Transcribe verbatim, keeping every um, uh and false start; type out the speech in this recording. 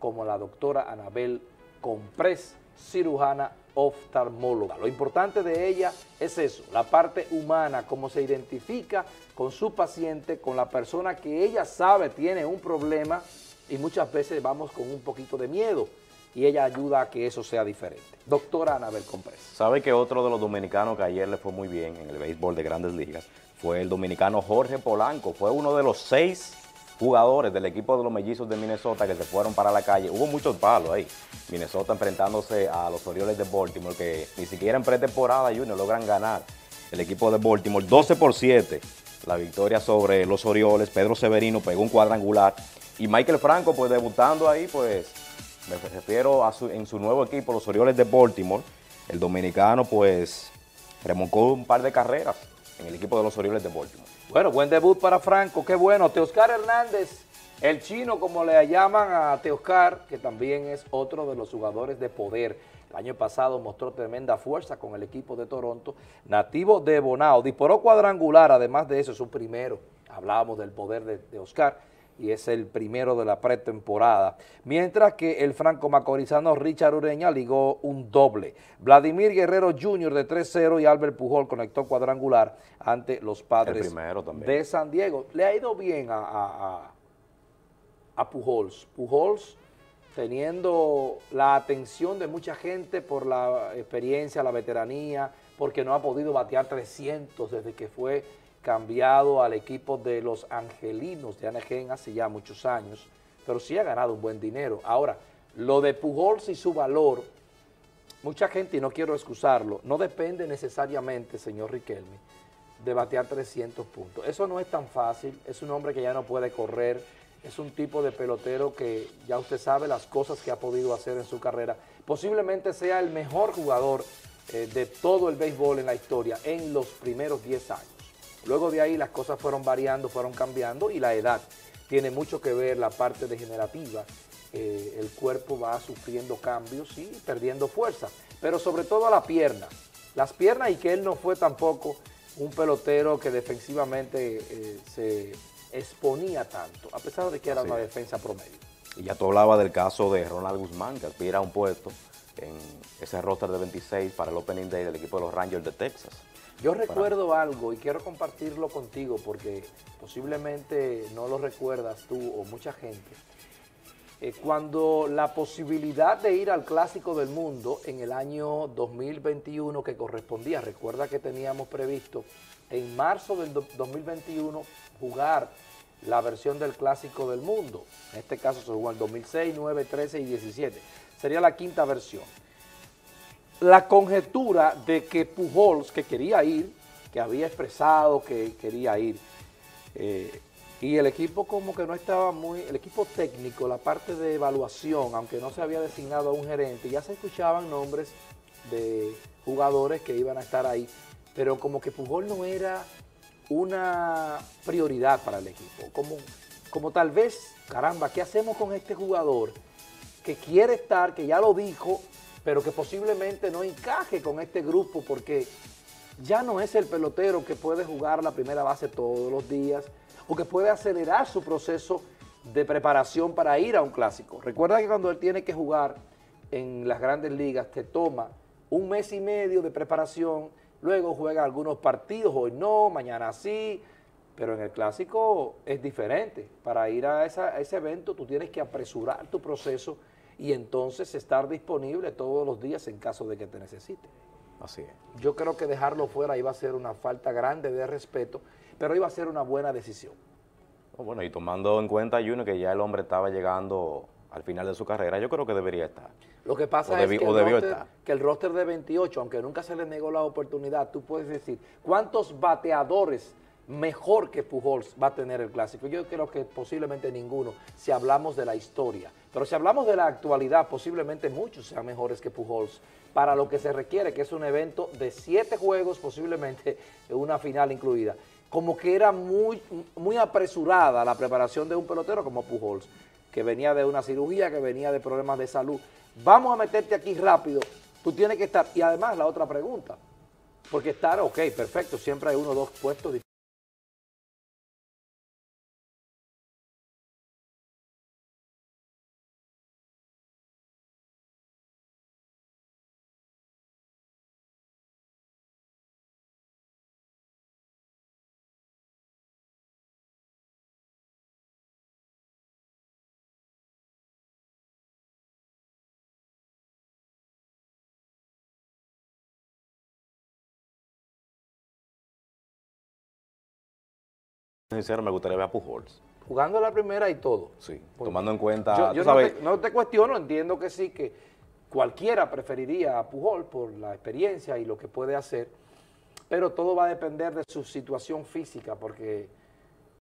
como la doctora Anabel Comprés, cirujana oftalmóloga. Lo importante de ella es eso, la parte humana, cómo se identifica con su paciente, con la persona que ella sabe tiene un problema y muchas veces vamos con un poquito de miedo y ella ayuda a que eso sea diferente. Doctora Anabel Comprés. Sabe que otro de los dominicanos que ayer le fue muy bien en el béisbol de Grandes Ligas fue el dominicano Jorge Polanco, fue uno de los seis jugadores del equipo de los Mellizos de Minnesota que se fueron para la calle. Hubo muchos palos ahí. Minnesota enfrentándose a los Orioles de Baltimore, que ni siquiera en pretemporada, Junior, logran ganar. El equipo de Baltimore, doce por siete, la victoria sobre los Orioles. Pedro Severino pegó un cuadrangular. Y Michael Franco, pues debutando ahí, pues me refiero a su, en su nuevo equipo, los Orioles de Baltimore. El dominicano, pues, remolcó un par de carreras en el equipo de los Orioles de Baltimore. Bueno, buen debut para Franco, qué bueno. Teoscar Hernández, el chino, como le llaman a Teoscar, que también es otro de los jugadores de poder. El año pasado mostró tremenda fuerza con el equipo de Toronto, nativo de Bonao. Disparó cuadrangular, además de eso, su primero. Hablábamos del poder de Teoscar y es el primero de la pretemporada. Mientras que el franco-macorizano Richard Ureña ligó un doble. Vladimir Guerrero junior de tres cero y Albert Pujols conectó cuadrangular ante los Padres de San Diego. Le ha ido bien a, a, a Pujols. Pujols teniendo la atención de mucha gente por la experiencia, la veteranía, porque no ha podido batear trescientos desde que fue cambiado al equipo de los angelinos de Anaheim hace ya muchos años, pero sí ha ganado un buen dinero. Ahora, lo de Pujols y su valor, mucha gente, y no quiero excusarlo, no depende necesariamente, señor Riquelme, de batear trescientos puntos. Eso no es tan fácil, es un hombre que ya no puede correr, es un tipo de pelotero que ya usted sabe las cosas que ha podido hacer en su carrera. Posiblemente sea el mejor jugador eh, de todo el béisbol en la historia en los primeros diez años. Luego de ahí las cosas fueron variando, fueron cambiando y la edad tiene mucho que ver, la parte degenerativa. Eh, el cuerpo va sufriendo cambios y perdiendo fuerza, pero sobre todo a la pierna. Las piernas y que él no fue tampoco un pelotero que defensivamente eh, se exponía tanto, a pesar de que era una defensa promedio. Y ya tú hablabas del caso de Ronald Guzmán, que aspira a un puesto en ese roster de veintiséis para el Opening Day del equipo de los Rangers de Texas. Yo recuerdo algo y quiero compartirlo contigo porque posiblemente no lo recuerdas tú o mucha gente. Eh, cuando la posibilidad de ir al Clásico del Mundo en el año dos mil veintiuno que correspondía, recuerda que teníamos previsto en marzo del dos mil veintiuno jugar la versión del Clásico del Mundo. En este caso se jugó en dos mil seis, nueve, trece y diecisiete. Sería la quinta versión. La conjetura de que Pujols, que quería ir, que había expresado que quería ir, eh, y el equipo como que no estaba muy, el equipo técnico, la parte de evaluación, aunque no se había designado a un gerente, ya se escuchaban nombres de jugadores que iban a estar ahí, pero como que Pujols no era una prioridad para el equipo, como, como tal vez, caramba, ¿qué hacemos con este jugador que quiere estar, que ya lo dijo, pero que posiblemente no encaje con este grupo porque ya no es el pelotero que puede jugar la primera base todos los días o que puede acelerar su proceso de preparación para ir a un clásico? Recuerda que cuando él tiene que jugar en las Grandes Ligas te toma un mes y medio de preparación, luego juega algunos partidos, hoy no, mañana sí, pero en el clásico es diferente. Para ir a, esa, a ese evento tú tienes que apresurar tu proceso y entonces estar disponible todos los días en caso de que te necesite. Así es. Yo creo que dejarlo fuera iba a ser una falta grande de respeto, pero iba a ser una buena decisión. Bueno, y tomando en cuenta, Junior, que ya el hombre estaba llegando al final de su carrera, yo creo que debería estar. Lo que pasa o es debi, que, el roster, que el roster de veintiocho, aunque nunca se le negó la oportunidad, tú puedes decir, ¿cuántos bateadores mejor que Pujols va a tener el Clásico? Yo creo que posiblemente ninguno, si hablamos de la historia. Pero si hablamos de la actualidad, posiblemente muchos sean mejores que Pujols para lo que se requiere, que es un evento de siete juegos, posiblemente una final incluida. Como que era muy, muy apresurada la preparación de un pelotero como Pujols, que venía de una cirugía, que venía de problemas de salud. Vamos a meterte aquí rápido, tú tienes que estar. Y además la otra pregunta, porque estar, ok, perfecto, siempre hay uno o dos puestos diferentes. Sincero, me gustaría ver a Pujols jugando la primera y todo. Sí, porque tomando en cuenta... Yo, yo no, sabes, te, no te cuestiono, entiendo que sí, que cualquiera preferiría a Pujols por la experiencia y lo que puede hacer, pero todo va a depender de su situación física, porque...